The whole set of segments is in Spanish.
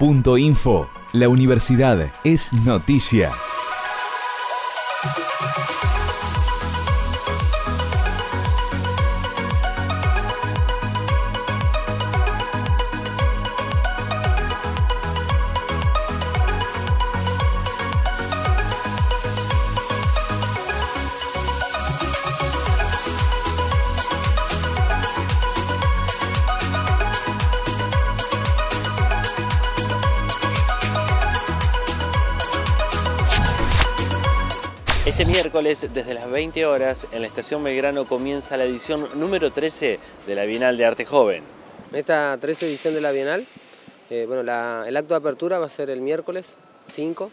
Punto Info. La universidad es noticia. Este miércoles, desde las 20 horas, en la Estación Belgrano comienza la edición número 13 de la Bienal de Arte Joven. Esta 13 edición de la Bienal, el acto de apertura va a ser el miércoles 5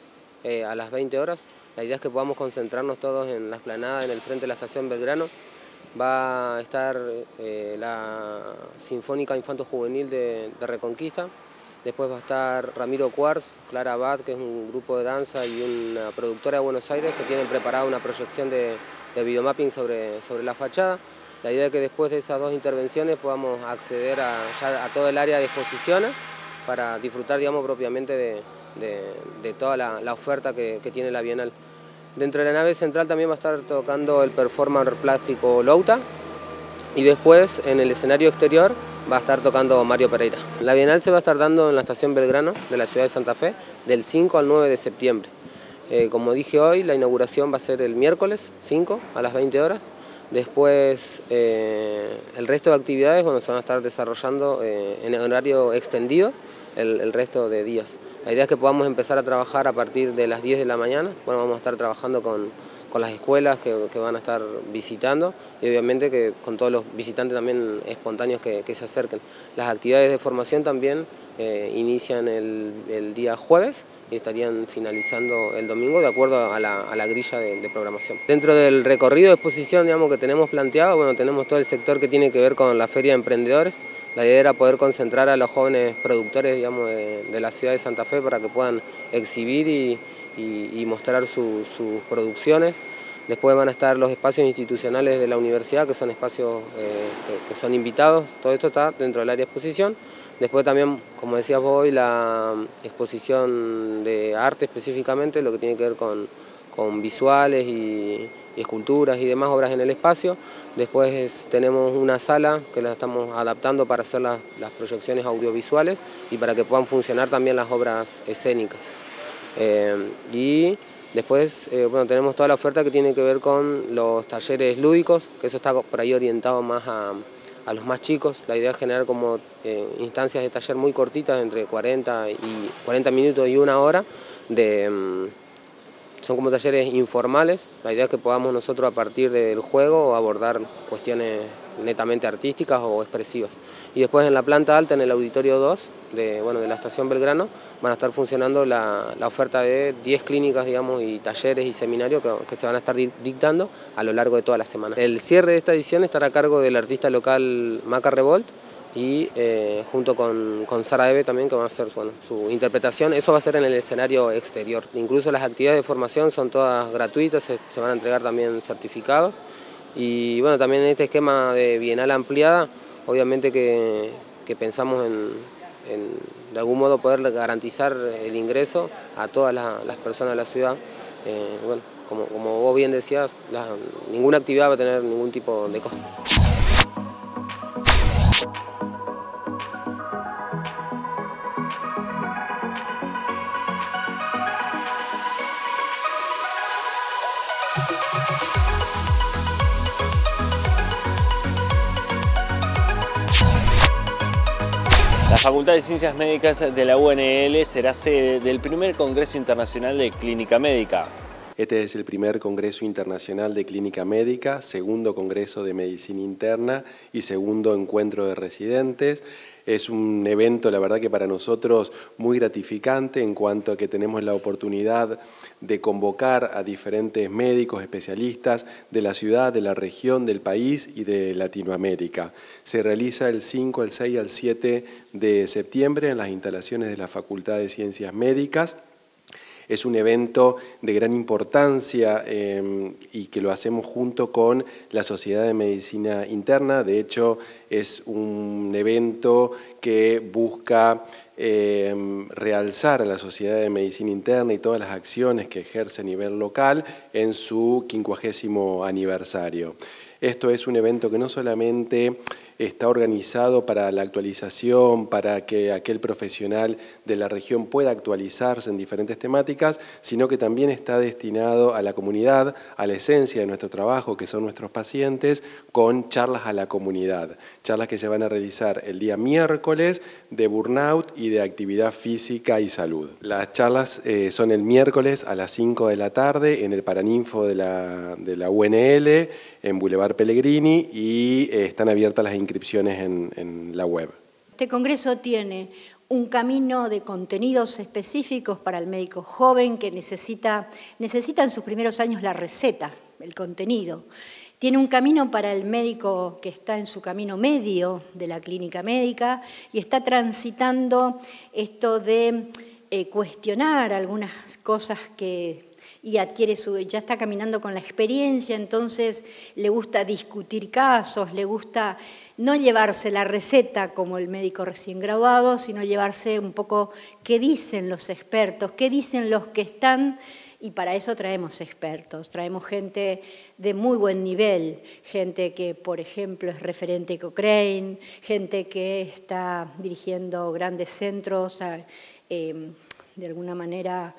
a las 20 horas. La idea es que podamos concentrarnos todos en la explanada, en el frente de la Estación Belgrano. Va a estar la Sinfónica Infanto Juvenil de Reconquista. Después va a estar Ramiro Quartz, Clara Abad, que es un grupo de danza y una productora de Buenos Aires que tienen preparada una proyección de videomapping sobre la fachada. La idea es que después de esas dos intervenciones podamos acceder a todo el área de exposiciones para disfrutar, digamos, propiamente de toda la oferta que tiene la Bienal. Dentro de la nave central también va a estar tocando el performer plástico Louta y después en el escenario exterior va a estar tocando Mario Pereira. La Bienal se va a estar dando en la Estación Belgrano de la ciudad de Santa Fe del 5 al 9 de septiembre. Como dije hoy, la inauguración va a ser el miércoles 5 a las 20 horas. Después el resto de actividades se van a estar desarrollando en horario extendido el resto de días. La idea es que podamos empezar a trabajar a partir de las 10 de la mañana. Vamos a estar trabajando con las escuelas que van a estar visitando y obviamente que con todos los visitantes también espontáneos que se acerquen. Las actividades de formación también inician el día jueves y estarían finalizando el domingo de acuerdo a la grilla de programación. Dentro del recorrido de exposición, digamos, que tenemos planteado, tenemos todo el sector que tiene que ver con la Feria de Emprendedores. La idea era poder concentrar a los jóvenes productores, digamos, de la ciudad de Santa Fe para que puedan exhibir y mostrar sus producciones. Después van a estar los espacios institucionales de la universidad, que son espacios que son invitados. Todo esto está dentro del área de exposición. Después también, como decías vos hoy, la exposición de arte específicamente, lo que tiene que ver con visuales y esculturas y demás obras en el espacio. Después tenemos una sala que la estamos adaptando para hacer las proyecciones audiovisuales y para que puedan funcionar también las obras escénicas. Y después tenemos toda la oferta que tiene que ver con los talleres lúdicos, que eso está por ahí orientado más a los más chicos. La idea es generar como instancias de taller muy cortitas, entre 40 minutos y una hora, son como talleres informales. La idea es que podamos nosotros a partir del juego abordar cuestiones netamente artísticas o expresivas. Y después en la planta alta, en el auditorio 2 de la Estación Belgrano, van a estar funcionando la oferta de 10 clínicas, digamos, y talleres y seminarios que se van a estar dictando a lo largo de toda la semana. El cierre de esta edición estará a cargo del artista local Maca Revolt y junto con Sara Ebe también, que van a hacer su interpretación. Eso va a ser en el escenario exterior. Incluso las actividades de formación son todas gratuitas, se van a entregar también certificados. Y bueno, también en este esquema de Bienal ampliada, obviamente que pensamos en de algún modo poder garantizar el ingreso a todas las personas de la ciudad. Como vos bien decías, ninguna actividad va a tener ningún tipo de costo. La Facultad de Ciencias Médicas de la UNL será sede del primer Congreso Internacional de Clínica Médica. Este es el primer Congreso Internacional de Clínica Médica, segundo Congreso de Medicina Interna y segundo Encuentro de Residentes. Es un evento, la verdad que para nosotros muy gratificante en cuanto a que tenemos la oportunidad de convocar a diferentes médicos especialistas de la ciudad, de la región, del país y de Latinoamérica. Se realiza el 5, el 6 y el 7 de septiembre en las instalaciones de la Facultad de Ciencias Médicas. Es un evento de gran importancia y que lo hacemos junto con la Sociedad de Medicina Interna. De hecho, es un evento que busca realzar a la Sociedad de Medicina Interna y todas las acciones que ejerce a nivel local en su 50º aniversario. Esto es un evento que no solamente está organizado para la actualización, para que aquel profesional de la región pueda actualizarse en diferentes temáticas, sino que también está destinado a la comunidad, a la esencia de nuestro trabajo, que son nuestros pacientes, con charlas a la comunidad. Charlas que se van a realizar el día miércoles de burnout y de actividad física y salud. Las charlas son el miércoles a las 5 de la tarde en el Paraninfo de la UNL, en Boulevard Pellegrini, y están abiertas las inscripciones en la web. Este congreso tiene un camino de contenidos específicos para el médico joven que necesita en sus primeros años la receta, el contenido. Tiene un camino para el médico que está en su camino medio de la clínica médica y está transitando esto de cuestionar algunas cosas que... y adquiere ya está caminando con la experiencia, entonces le gusta discutir casos, le gusta no llevarse la receta como el médico recién graduado, sino llevarse un poco qué dicen los expertos, qué dicen los que están, y para eso traemos expertos, traemos gente de muy buen nivel, gente que, por ejemplo, es referente a Cochrane, gente que está dirigiendo grandes centros, de alguna manera...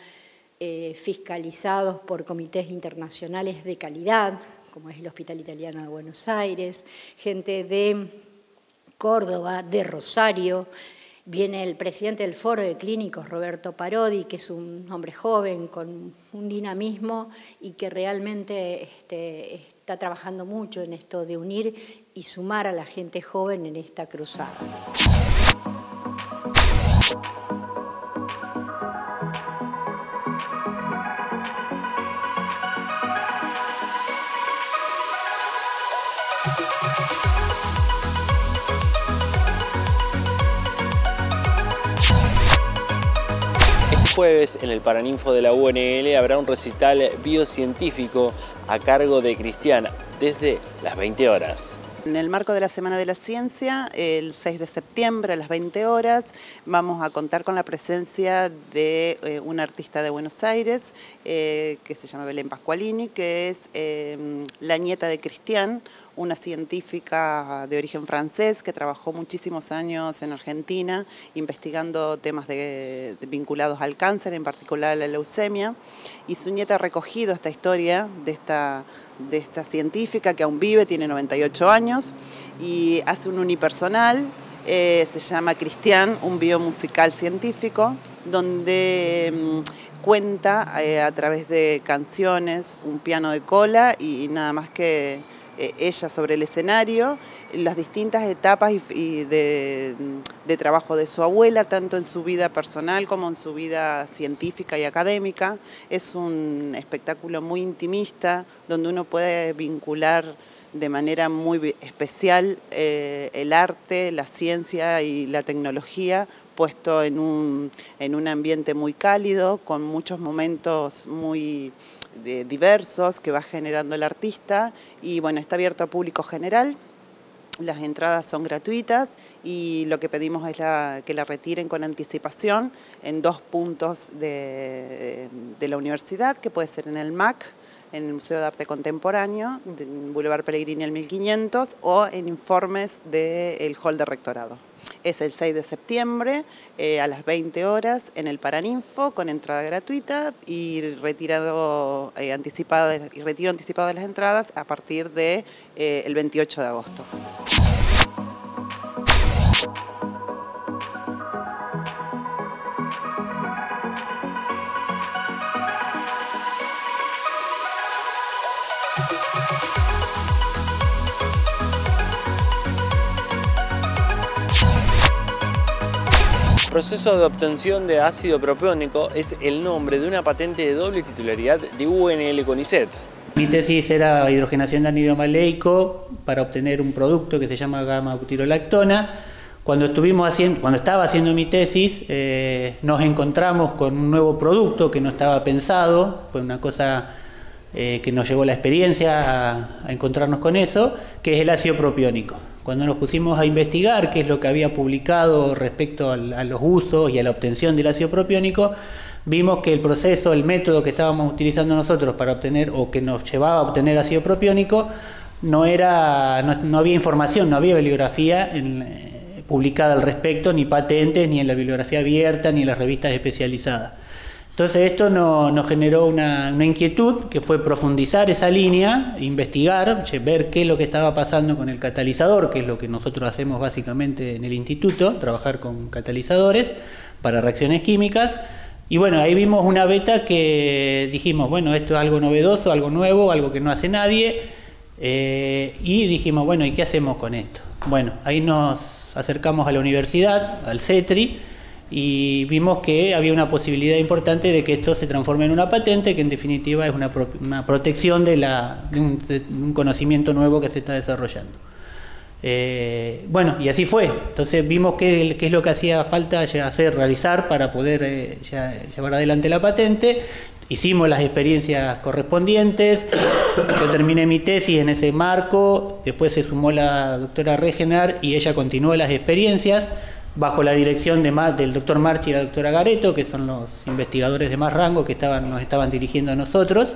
fiscalizados por comités internacionales de calidad, como es el Hospital Italiano de Buenos Aires, gente de Córdoba, de Rosario, viene el presidente del Foro de Clínicos, Roberto Parodi, que es un hombre joven con un dinamismo y que realmente está trabajando mucho en esto de unir y sumar a la gente joven en esta cruzada. Jueves en el Paraninfo de la UNL habrá un recital biocientífico a cargo de Christiane desde las 20 horas. En el marco de la Semana de la Ciencia, el 6 de septiembre a las 20 horas, vamos a contar con la presencia de una artista de Buenos Aires que se llama Belén Pascualini, que es la nieta de Christiane, una científica de origen francés que trabajó muchísimos años en Argentina investigando temas vinculados al cáncer, en particular a la leucemia, y su nieta ha recogido esta historia de esta científica que aún vive, tiene 98 años, y hace un unipersonal, se llama Christiane, un biomusical científico, donde cuenta a través de canciones, un piano de cola y nada más que ella sobre el escenario, las distintas etapas y de trabajo de su abuela, tanto en su vida personal como en su vida científica y académica. Es un espectáculo muy intimista, donde uno puede vincular de manera muy especial el arte, la ciencia y la tecnología, puesto en un ambiente muy cálido, con muchos momentos muy... diversos que va generando el artista, y bueno, está abierto a público general, las entradas son gratuitas y lo que pedimos es que la retiren con anticipación en 2 puntos de la universidad, que puede ser en el MAC, en el Museo de Arte Contemporáneo, en Boulevard Pellegrini al 1500, o en informes del Hall de Rectorado. Es el 6 de septiembre a las 20 horas en el Paraninfo, con entrada gratuita y retiro anticipado de las entradas a partir del 28 de agosto. El proceso de obtención de ácido propiónico es el nombre de una patente de doble titularidad de UNL Conicet. Mi tesis era hidrogenación de anhídrido maleico para obtener un producto que se llama gamma butirolactona. Cuando estaba haciendo mi tesis nos encontramos con un nuevo producto que no estaba pensado, fue una cosa que nos llevó la experiencia a encontrarnos con eso, que es el ácido propiónico. Cuando nos pusimos a investigar qué es lo que había publicado respecto a los usos y a la obtención del ácido propiónico, vimos que el proceso, el método que estábamos utilizando nosotros para obtener o que nos llevaba a obtener ácido propiónico, no había información, no había bibliografía publicada al respecto, ni patentes, ni en la bibliografía abierta, ni en las revistas especializadas. Entonces esto nos generó una inquietud que fue profundizar esa línea, investigar, ver qué es lo que estaba pasando con el catalizador, que es lo que nosotros hacemos básicamente en el instituto, trabajar con catalizadores para reacciones químicas. Y bueno, ahí vimos una beta que dijimos, bueno, esto es algo novedoso, algo nuevo, algo que no hace nadie. Y dijimos, bueno, ¿y qué hacemos con esto? Bueno, ahí nos acercamos a la universidad, al CETRI, y vimos que había una posibilidad importante de que esto se transforme en una patente, que en definitiva es una protección de un conocimiento nuevo que se está desarrollando. Bueno, y así fue. Entonces vimos qué es lo que hacía falta realizar para poder llevar adelante la patente. Hicimos las experiencias correspondientes, yo terminé mi tesis en ese marco, después se sumó la doctora Regener y ella continuó las experiencias bajo la dirección del doctor Marchi y la doctora Gareto, que son los investigadores de más rango que nos estaban dirigiendo a nosotros.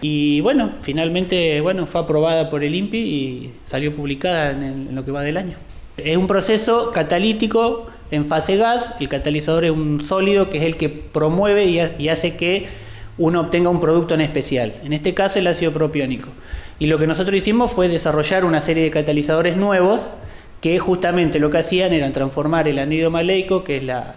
Y bueno, finalmente fue aprobada por el INPI y salió publicada en lo que va del año. Es un proceso catalítico en fase gas, el catalizador es un sólido que es el que promueve y hace que uno obtenga un producto en especial, en este caso el ácido propiónico. Y lo que nosotros hicimos fue desarrollar una serie de catalizadores nuevos que justamente lo que hacían era transformar el anhídrido maleico, que es la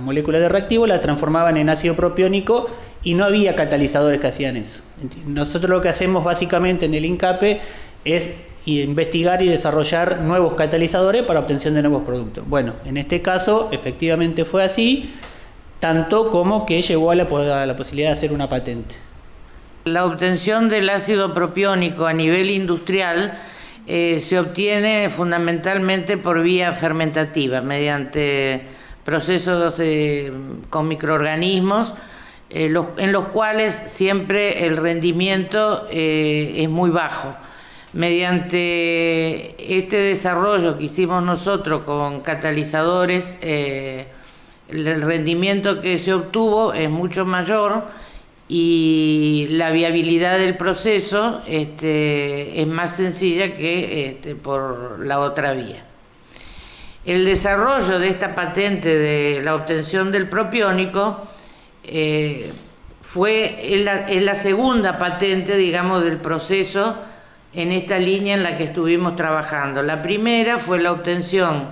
molécula de reactivo, la transformaban en ácido propiónico y no había catalizadores que hacían eso. Nosotros lo que hacemos básicamente en el INCAPE es investigar y desarrollar nuevos catalizadores para obtención de nuevos productos. Bueno, en este caso efectivamente fue así, tanto como que llevó a la posibilidad de hacer una patente. La obtención del ácido propiónico a nivel industrial se obtiene fundamentalmente por vía fermentativa, mediante procesos con microorganismos, en los cuales siempre el rendimiento es muy bajo. Mediante este desarrollo que hicimos nosotros con catalizadores, el rendimiento que se obtuvo es mucho mayor y la viabilidad del proceso es más sencilla que por la otra vía. El desarrollo de esta patente de la obtención del propiónico es la segunda patente, digamos, del proceso en esta línea en la que estuvimos trabajando. La primera fue la obtención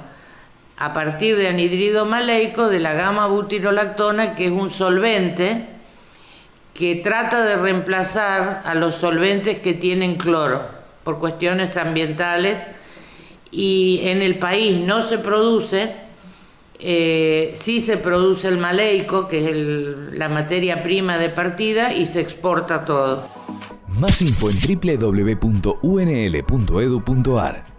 a partir de anhídrido maleico de la gamma butirolactona, que es un solvente que trata de reemplazar a los solventes que tienen cloro por cuestiones ambientales, y en el país no se produce, sí se produce el maleico, que es la materia prima de partida, y se exporta todo. Más info en www.unl.edu.ar.